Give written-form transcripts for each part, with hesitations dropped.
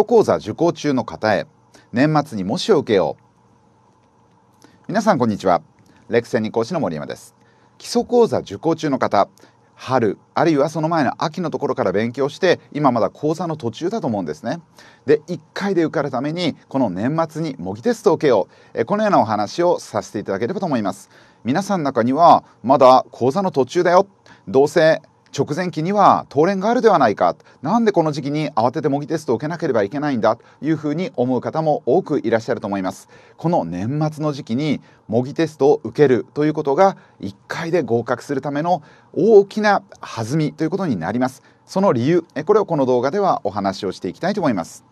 礎講座受講中の方へ、年末に模試を受けよう。皆さんこんにちは。レク専任講師の森山です。基礎講座受講中の方、春あるいはその前の秋のところから勉強して、今まだ講座の途中だと思うんですね。で、1回で受かるためにこの年末に模擬テストを受けよう、このようなお話をさせていただければと思います。皆さんの中にはまだ講座の途中だよ、どうせ直前期には当連があるではないか、なんでこの時期に慌てて模擬テストを受けなければいけないんだというふうに思う方も多くいらっしゃると思います。この年末の時期に模擬テストを受けるということが、1回で合格するための大きな弾みということになります。その理由、これをこの動画ではお話をしていきたいと思います。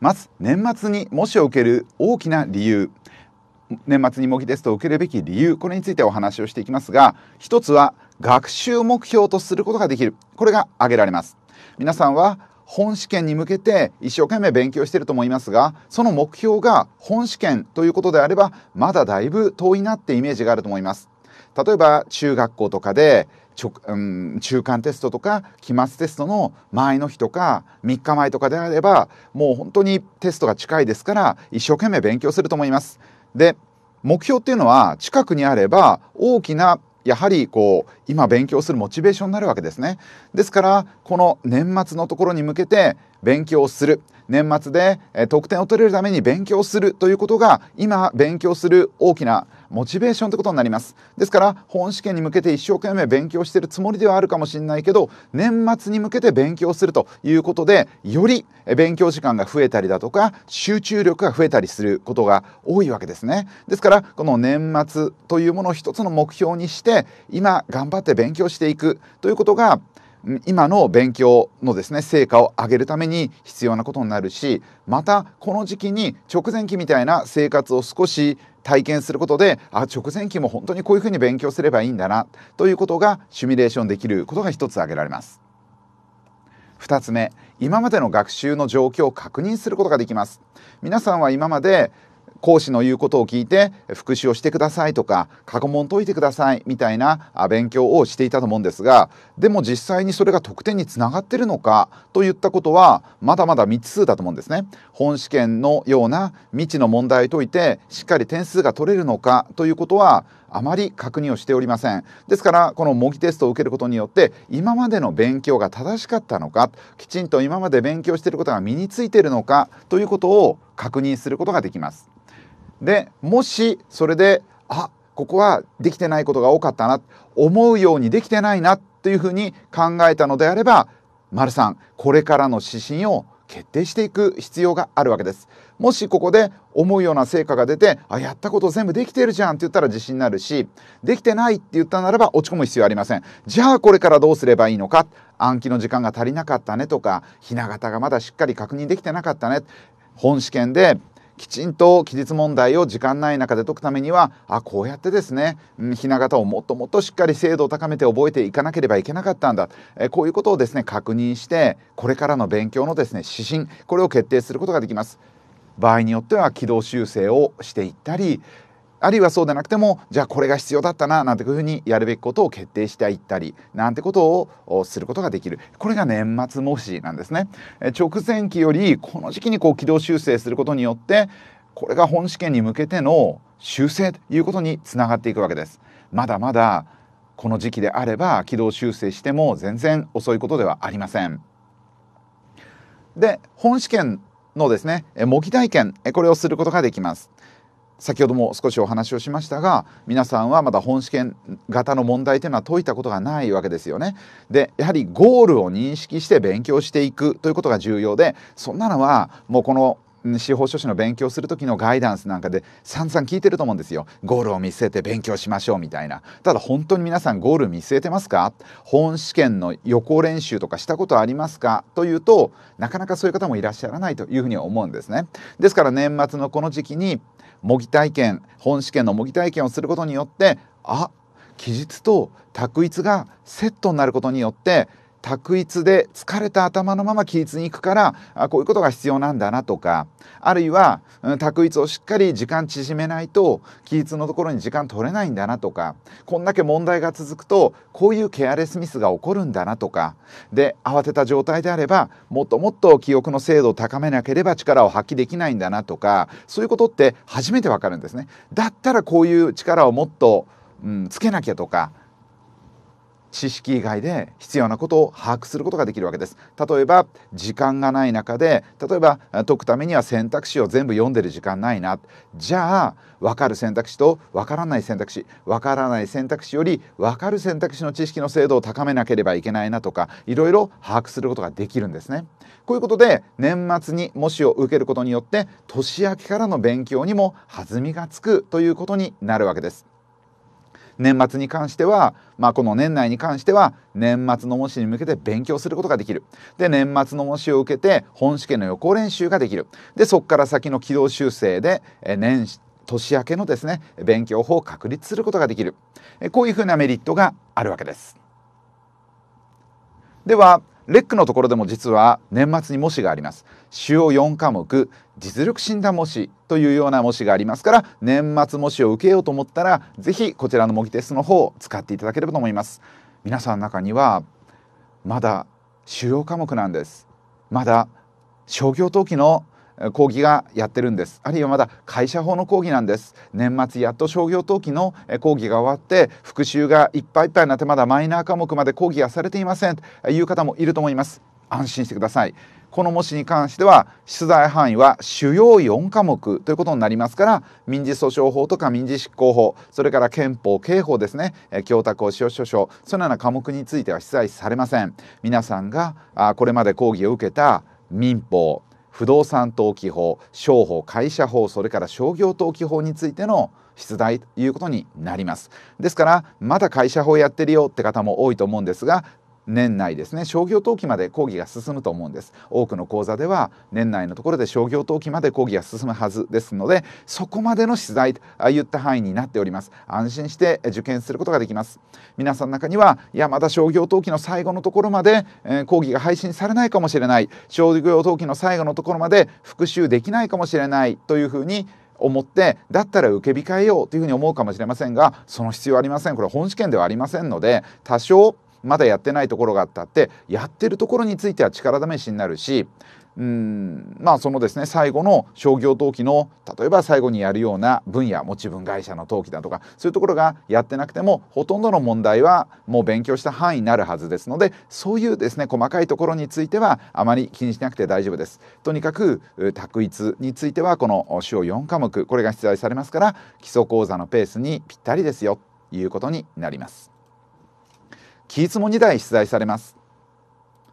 まず年末に模試を受ける大きな理由、年末に模擬テストを受けるべき理由、これについてお話をしていきますが、一つは学習目標とすることができる、これが挙げられます。皆さんは本試験に向けて一生懸命勉強していると思いますが、その目標が本試験ということであれば、まだだいぶ遠いなってイメージがあると思います。例えば中学校とかで中間テストとか期末テストの前の日とか3日前とかであれば、もう本当にテストが近いですから一生懸命勉強すると思います。で、目標っていうのは近くにあれば大きな、やはりこう今勉強するモチベーションになるわけですね。ですからこの年末のところに向けて勉強する、年末で得点を取れるために勉強するということが、今勉強する大きなモチベーションということになります。ですから本試験に向けて一生懸命勉強しているつもりではあるかもしれないけど、年末に向けて勉強するということで、より勉強時間が増えたりだとか集中力が増えたりすることが多いわけですね。ですからこの年末というものを一つの目標にして、今頑張って勉強していくということが、今の勉強のですね、成果を上げるために必要なことになるし、またこの時期に直前期みたいな生活を少し体験することで、直前期も本当にこういうふうに勉強すればいいんだなということがシミュレーションできることが一つ挙げられます。2つ目、今までの学習の状況を確認することができます。皆さんは今まで講師の言うことを聞いて復習をしてくださいとか過去問解いてくださいみたいな勉強をしていたと思うんですが、でも実際にそれが得点につながっているのかといったことはまだまだ未知数だと思うんですね。本試験のような未知の問題を解いてしっかり点数が取れるのかということはあまり確認をしておりません。ですからこの模擬テストを受けることによって、今までの勉強が正しかったのか、きちんと今まで勉強していることが身についているのかということを確認することができます。で、もしそれでここはできてないことが多かったな、思うようにできてないなというふうに考えたのであれば、丸さん、これからの指針を決定していく必要があるわけです。もしここで思うような成果が出て、やったこと全部できてるじゃんって言ったら自信になるし、できてないって言ったならば落ち込む必要はありません。じゃあこれからどうすればいいのか、暗記の時間が足りなかったねとか、ひな型がまだしっかり確認できてなかったね、本試験できちんと期日問題を時間ない中で解くためにはこうやってですね、ひな型をもっともっとしっかり精度を高めて覚えていかなければいけなかったんだ、こういうことをですね確認して、これからの勉強のですね指針、これを決定することができます。場合によっては軌道修正をしていったり、あるいはそうでなくても、じゃあこれが必要だったななんていうふうにやるべきことを決定していったりなんてことをすることができる、これが年末模試なんですね。直前期よりこの時期に軌道修正することによって、これが本試験に向けての修正ということにつながっていくわけです。まだまだこの時期であれば軌道修正しても全然遅いことではありません。で、本試験のですね模擬体験、これをすることができます。先ほども少しお話をしましたが、皆さんはまだ本試験型の問題というのは解いたことがないわけですよね。で、やはりゴールを認識して勉強していくということが重要で、そんなのはもうこの司法書士の勉強する時のガイダンスなんかで散々聞いてると思うんですよ。ゴールを見据えて勉強しましょうみたいな。ただ本当に皆さんゴール見据えてますか？本試験の予行練習とかしたことありますか？というと、なかなかそういう方もいらっしゃらないというふうに思うんですね。ですから年末のこの時期に模擬体験、本試験の模擬体験をすることによって、期日と択一がセットになることによって、択一で疲れた頭のまま起立に行くからこういうことが必要なんだなとか、あるいは択一をしっかり時間縮めないと起立のところに時間取れないんだなとか、こんだけ問題が続くとこういうケアレスミスが起こるんだなとかで、慌てた状態であればもっともっと記憶の精度を高めなければ力を発揮できないんだなとか、そういうことって初めてわかるんですね。だったらこういう力をもっと、つけなきゃとか、知識以外で必要なことを把握することができるわけです。例えば時間がない中で、例えば解くためには選択肢を全部読んでる時間ないな、じゃあ分かる選択肢と分からない選択肢、分からない選択肢より分かる選択肢の知識の精度を高めなければいけないなとか、いろいろ把握することができるんですね。こういうことで年末に模試を受けることによって年明けからの勉強にも弾みがつくということになるわけです。年末に関しては、この年内に関しては年末の模試に向けて勉強することができる。で、年末の模試を受けて本試験の予行練習ができる。で、そこから先の軌道修正で年明けのですね、勉強法を確立することができる。こういうふうなメリットがあるわけです。ではレックのところでも実は年末に模試があります。主要4科目実力診断模試というような模試がありますから、年末模試を受けようと思ったらぜひこちらの模擬テストの方を使っていただければと思います。皆さんの中にはまだ主要科目なんです、まだ商業登記の講義がやってるんです、あるいはまだ会社法の講義なんです。年末やっと商業登記の講義が終わって復習がいっぱいいっぱいになって、まだマイナー科目まで講義がされていませんという方もいると思います。安心してください。この模試に関しては出題範囲は主要4科目ということになりますから、民事訴訟法とか民事執行法、それから憲法刑法ですね、供託押収訴訟、そのような科目については出題されません。皆さんがこれまで講義を受けた民法、不動産登記法、商法、会社法、それから商業登記法についての出題ということになります。ですからまだ会社法やってるよって方も多いと思うんですが、年内ですね、商業登記まで講義が進むと思うんです。多くの講座では年内のところで商業登記まで講義が進むはずですので、そこまでの出題といった範囲になっております。安心して受験することができます。皆さんの中には、いやまだ商業登記の最後のところまで、講義が配信されないかもしれない、商業登記の最後のところまで復習できないかもしれないというふうに思って、だったら受け控えようというふうに思うかもしれませんが、その必要はありません。これ本試験ではありませんので、多少まだやってないところがあったってやってるところについては力試しになるし、そのですね、最後の商業登記の例えば最後にやるような分野、持ち分会社の登記だとか、そういうところがやってなくてもほとんどの問題はもう勉強した範囲になるはずですので、そういうですね、細かいところについてはあまり気にしなくて大丈夫です。とにかく択一についてはこの主要4科目これが出題されますから、基礎講座のペースにぴったりですよということになります。期日も2台出題されます。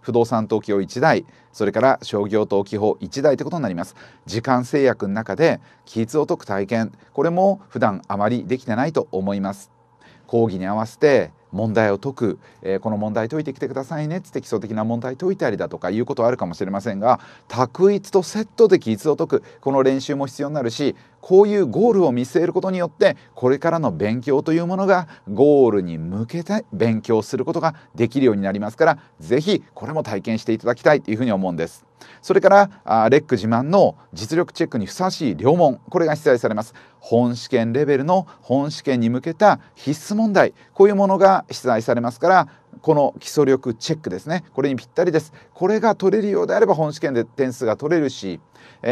不動産登記を1台、それから商業登記法1台ということになります。時間制約の中で期日を解く体験、これも普段あまりできてないと思います。講義に合わせて問題を解く、この問題解いてきてくださいねって基礎的な問題解いたりだとかいうことはあるかもしれませんが、択一とセットで期日を解くこの練習も必要になるし、こういうゴールを見据えることによってこれからの勉強というものがゴールに向けて勉強することができるようになりますから、是非これも体験していただきたいというふうに思うんです。それからレック自慢の実力チェックにふさわしい良問、これが出題されます。本試験レベルの本試験に向けた必須問題、こういうものが出題されますから、この基礎力チェックですね、これにぴったりです。これが取れるようであれば本試験で点数が取れるし、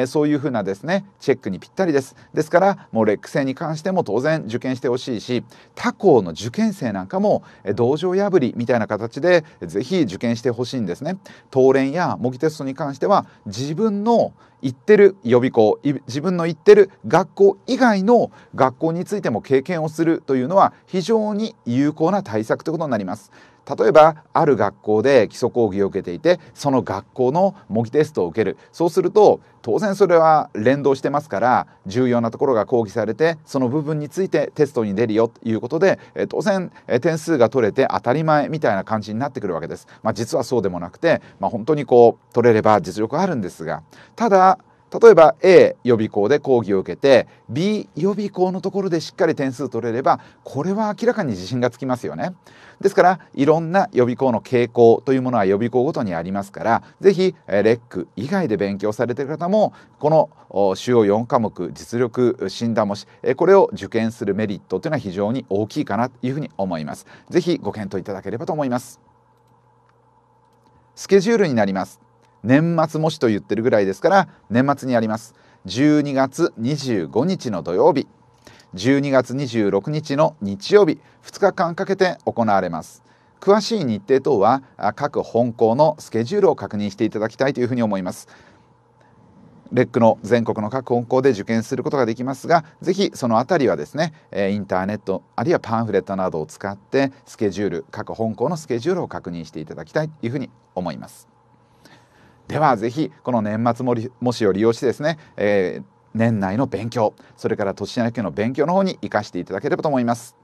そういうふうなですね、チェックにぴったりです。ですからもうレック制に関しても当然受験してほしいし、他校の受験生なんかも道場破りみたいな形でぜひ受験してほしいんですね。答練や模擬テストに関しては自分の行ってる予備校、自分の行ってる学校以外の学校についても経験をするというのは非常に有効な対策ということになります。例えばある学校で基礎講義を受けていて、その学校の模擬テストを受ける、そうすると当然それは連動してますから、重要なところが講義されてその部分についてテストに出るよということで、当然点数が取れて当たり前みたいな感じになってくるわけです。実はそうでもなくて、本当にこう取れれば実力はあるんですが、ただ例えば A 予備校で講義を受けて B 予備校のところでしっかり点数取れれば、これは明らかに自信がつきますよね。ですからいろんな予備校の傾向というものは予備校ごとにありますから、是非レック以外で勉強されている方もこの主要4科目実力診断模試、これを受験するメリットというのは非常に大きいかなというふうに思います。是非ご検討いただければと思います。スケジュールになります。年末模試と言ってるぐらいですから、年末にあります12月25日の土曜日、12月26日の日曜日、2日間かけて行われます。詳しい日程等は各本校のスケジュールを確認していただきたいというふうに思います。レックの全国の各本校で受験することができますが、ぜひそのあたりはですね、インターネットあるいはパンフレットなどを使ってスケジュール、各本校のスケジュールを確認していただきたいというふうに思います。ではぜひこの年末模試を利用してですね、年内の勉強、それから年明けの勉強の方に生かしていただければと思います。